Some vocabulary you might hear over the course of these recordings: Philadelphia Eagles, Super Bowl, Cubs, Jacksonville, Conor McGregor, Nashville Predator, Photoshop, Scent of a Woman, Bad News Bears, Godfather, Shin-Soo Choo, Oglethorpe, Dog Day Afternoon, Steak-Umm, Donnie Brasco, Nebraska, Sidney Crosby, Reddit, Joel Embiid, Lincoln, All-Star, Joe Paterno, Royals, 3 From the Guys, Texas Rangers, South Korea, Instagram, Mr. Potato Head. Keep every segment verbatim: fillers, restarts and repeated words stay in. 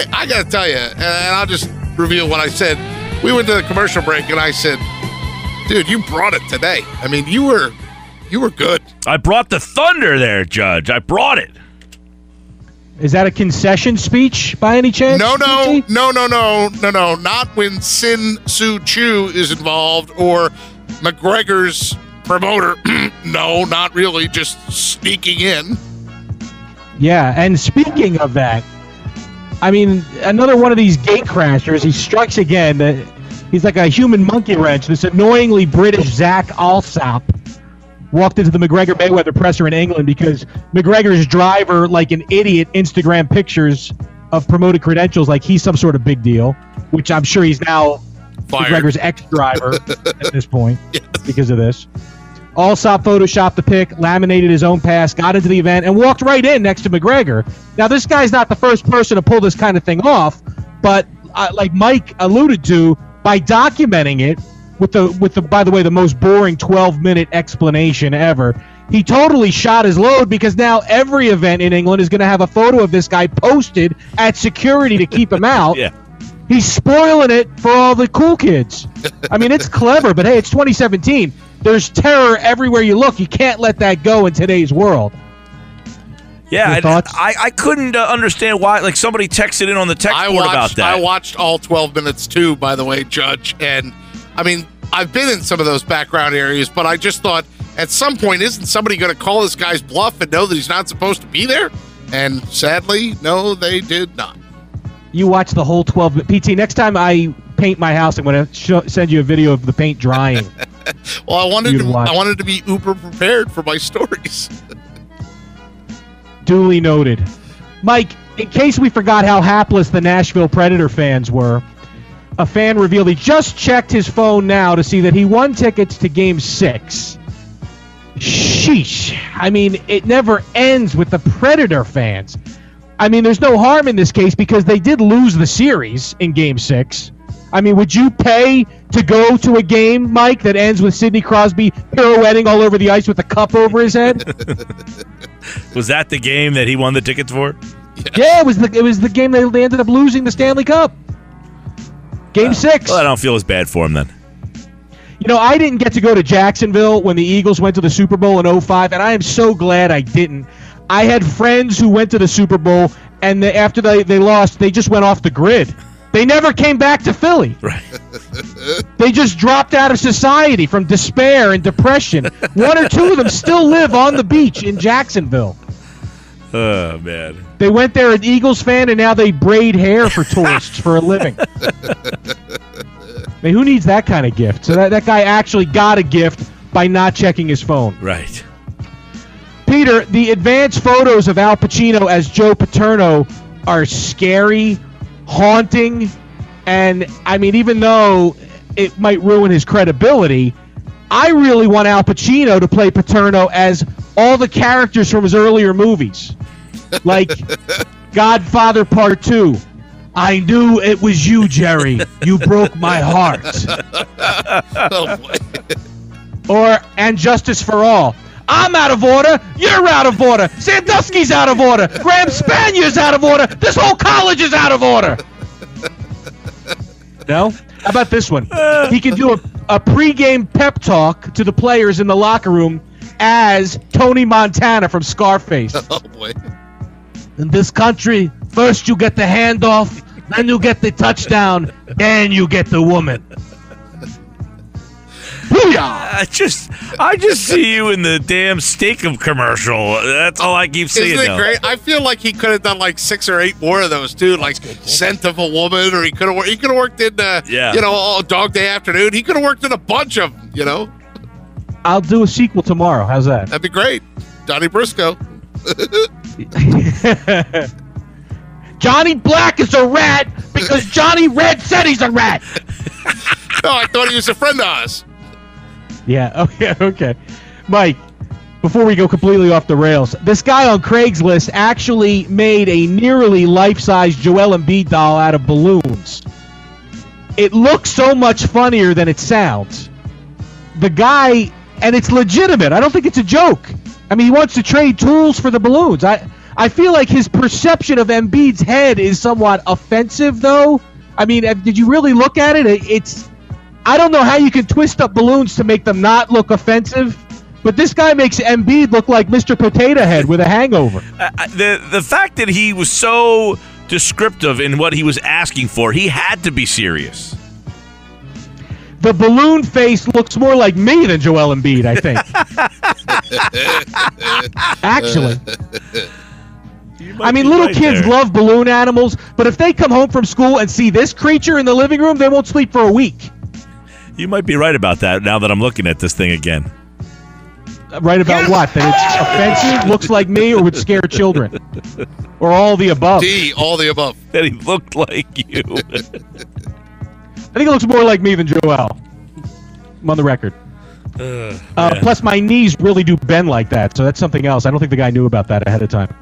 I, I got to tell you, and I'll just reveal what I said. We went to the commercial break, and I said, dude, you brought it today. I mean, you were you were good. I brought the thunder there, Judge. I brought it. Is that a concession speech by any chance? No, no, no, no, no, no, no. Not when Shin-Soo Choo is involved or McGregor's promoter. No, not really. Just sneaking in. Yeah, and speaking of that, I mean, another one of these gate crashers, he strikes again. Uh, he's like a human monkey wrench. This annoyingly British Zac Alsop walked into the McGregor-Mayweather presser in England because McGregor's driver, like an idiot, Instagram pictures of promoted credentials like he's some sort of big deal, which I'm sure he's now fired. McGregor's ex-driver at this point yes. because of this. Alsop photoshopped the pic, laminated his own pass, got into the event, and walked right in next to McGregor. Now, this guy's not the first person to pull this kind of thing off, but uh, like Mike alluded to, by documenting it, with the with the by the way, the most boring twelve minute explanation ever, he totally shot his load because now every event in England is going to have a photo of this guy posted at security to keep him out. Yeah. He's spoiling it for all the cool kids. I mean, it's clever, but hey, it's twenty seventeen. There's terror everywhere you look. You can't let that go in today's world. Yeah, I, I couldn't uh, understand why. Like, somebody texted in on the text I board watched, about that. I watched all twelve minutes, too, by the way, Judge. And, I mean, I've been in some of those background areas, but I just thought, at some point, isn't somebody going to call this guy's bluff and know that he's not supposed to be there? And, sadly, no, they did not. You watch the whole twelve. P T, next time I paint my house, I'm going to sh- send you a video of the paint drying. Well, I wanted to, I wanted to be uber prepared for my stories. Duly noted. Mike, in case we forgot how hapless the Nashville Predator fans were, a fan revealed he just checked his phone now to see that he won tickets to Game six. Sheesh. I mean, it never ends with the Predator fans. I mean, there's no harm in this case because they did lose the series in Game six. I mean, would you pay to go to a game, Mike, that ends with Sidney Crosby pirouetting all over the ice with a cup over his head? Was that the game that he won the tickets for? Yeah, yeah it was the it was the game that they ended up losing the Stanley Cup. Game uh, six. Well, I don't feel as bad for him then. You know, I didn't get to go to Jacksonville when the Eagles went to the Super Bowl in oh five, and I am so glad I didn't. I had friends who went to the Super Bowl, and they, after they, they lost, they just went off the grid. They never came back to Philly. Right. They just dropped out of society from despair and depression. One or two of them still live on the beach in Jacksonville. Oh, man. They went there an Eagles fan, and now they braid hair for tourists for a living. I mean, who needs that kind of gift? So that, that guy actually got a gift by not checking his phone. Right. Peter, the advanced photos of Al Pacino as Joe Paterno are scary, haunting, and, I mean, even though it might ruin his credibility, I really want Al Pacino to play Paterno as all the characters from his earlier movies. Like Godfather Part two. I knew it was you, Jerry. You broke my heart. Oh, boy. Or And Justice for All. I'm out of order. You're out of order. Sandusky's out of order. Graham Spanier's out of order. This whole college is out of order. No? How about this one? He can do a, a pregame pep talk to the players in the locker room as Tony Montana from Scarface. Oh, boy. In this country, first you get the handoff, then you get the touchdown, then you get the woman. I just, I just see you in the damn Steak-Umm commercial. That's all I keep seeing. Isn't it great? I feel like he could have done like six or eight more of those too, like Scent of a Woman, or he could have worked. He could have worked in, uh, yeah. you know, Dog Day Afternoon. He could have worked in a bunch of them, you know. I'll do a sequel tomorrow. How's that? That'd be great. Donnie Brasco. Johnny Black is a rat because Johnny Red said he's a rat. No, I thought he was a friend of us. Yeah, oh, yeah, okay. Mike, before we go completely off the rails, this guy on Craigslist actually made a nearly life-size Joel Embiid doll out of balloons. It looks so much funnier than it sounds. The guy, and it's legitimate. I don't think it's a joke. I mean, he wants to trade tools for the balloons. I, I feel like his perception of Embiid's head is somewhat offensive, though. I mean, did you really look at it? It's, I don't know how you can twist up balloons to make them not look offensive, but this guy makes Embiid look like Mister Potato Head with a hangover. Uh, the the fact that he was so descriptive in what he was asking for, he had to be serious. The balloon face looks more like me than Joel Embiid, I think. Actually. I mean, little right kids there. Love balloon animals, but if they come home from school and see this creature in the living room, they won't sleep for a week. You might be right about that now that I'm looking at this thing again. Right about yes. what? That it's offensive, looks like me, or would scare children? Or all the above? D, all the above. That he looked like you. I think it looks more like me than Joel. I'm on the record. Uh, uh, plus, my knees really do bend like that, so that's something else. I don't think the guy knew about that ahead of time.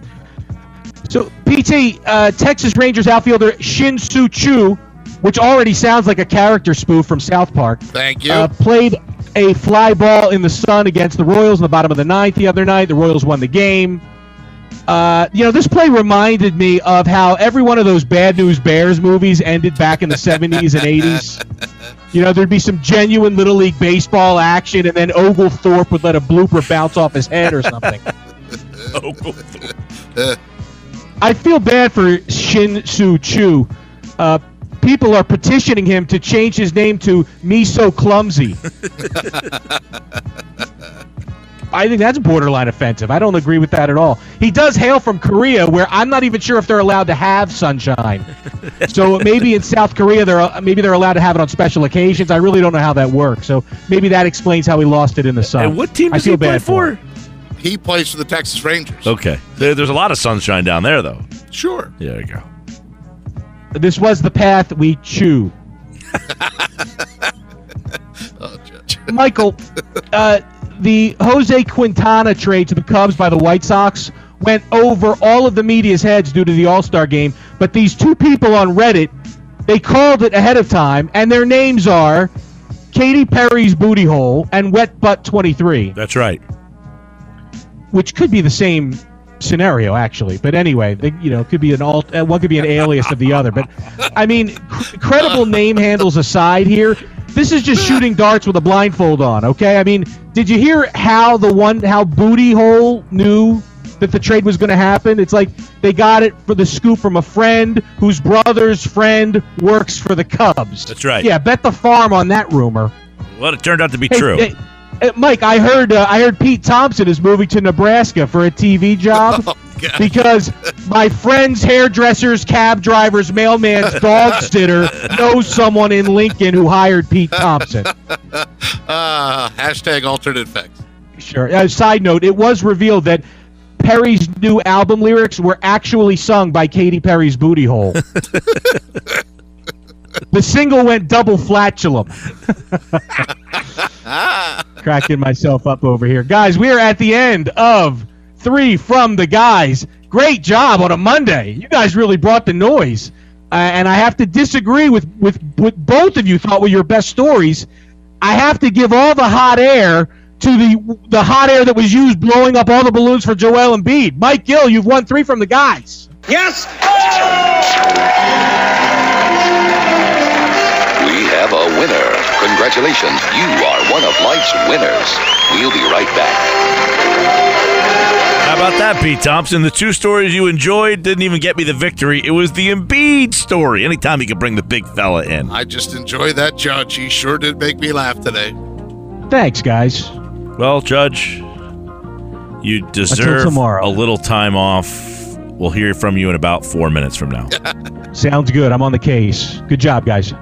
So, P T, uh, Texas Rangers outfielder Shin-Soo Choo, which already sounds like a character spoof from South Park. Thank you. Uh, played a fly ball in the sun against the Royals in the bottom of the ninth the other night. The Royals won the game. Uh, you know, this play reminded me of how every one of those Bad News Bears movies ended back in the seventies and eighties. You know, there'd be some genuine Little League baseball action, and then Oglethorpe would let a blooper bounce off his head or something. Oglethorpe. I feel bad for Shin-Soo Choo. Uh, people are petitioning him to change his name to Me So Clumsy. I think that's borderline offensive. I don't agree with that at all. He does hail from Korea, where I'm not even sure if they're allowed to have sunshine. So maybe in South Korea, they're maybe they're allowed to have it on special occasions. I really don't know how that works. So maybe that explains how he lost it in the sun. And what team does he play for? for he plays for the Texas Rangers. Okay. There, there's a lot of sunshine down there, though. Sure. Yeah, there you go. This was the path we chew. Oh, Judge. Michael, uh... the Jose Quintana trade to the Cubs by the White Sox went over all of the media's heads due to the All-Star game, but these two people on Reddit, they called it ahead of time, and their names are Katy Perry's Booty Hole and Wet Butt twenty-three. That's right. Which could be the same scenario, actually. But anyway, they, you know, could be an alt, uh, one could be an alias of the other. But, I mean, cr- credible name handles aside here, this is just shooting darts with a blindfold on, okay? I mean, did you hear how the one how Booty Hole knew that the trade was going to happen? It's like they got it for the scoop from a friend whose brother's friend works for the Cubs. That's right. Yeah, bet the farm on that rumor. Well, it turned out to be hey, true. Hey, hey, Mike, I heard uh, I heard Pete Thompson is moving to Nebraska for a T V job. Oh, because my friend's hairdresser's, cab driver's, mailman's dog sitter knows someone in Lincoln who hired Pete Thompson. Uh, hashtag alternate facts. Sure. Uh, side note, it was revealed that Perry's new album lyrics were actually sung by Katy Perry's Booty Hole. The single went double flatulum. Cracking myself up over here. Guys, we are at the end of Three from the Guys. Great job on a Monday. You guys really brought the noise. Uh, and I have to disagree with with what both of you thought were your best stories. I have to give all the hot air to the the hot air that was used blowing up all the balloons for Joel Embiid. Mike Gill, you've won Three from the Guys. Yes! We have a winner. Congratulations. You are one of life's winners. We'll be right back. How about that, Pete Thompson? The two stories you enjoyed didn't even get me the victory. It was the Embiid story. Anytime you could bring the big fella in. I just enjoy that, Judge. He sure did make me laugh today. Thanks, guys. Well, Judge, you deserve a little time off. We'll hear from you in about four minutes from now. Sounds good. I'm on the case. Good job, guys.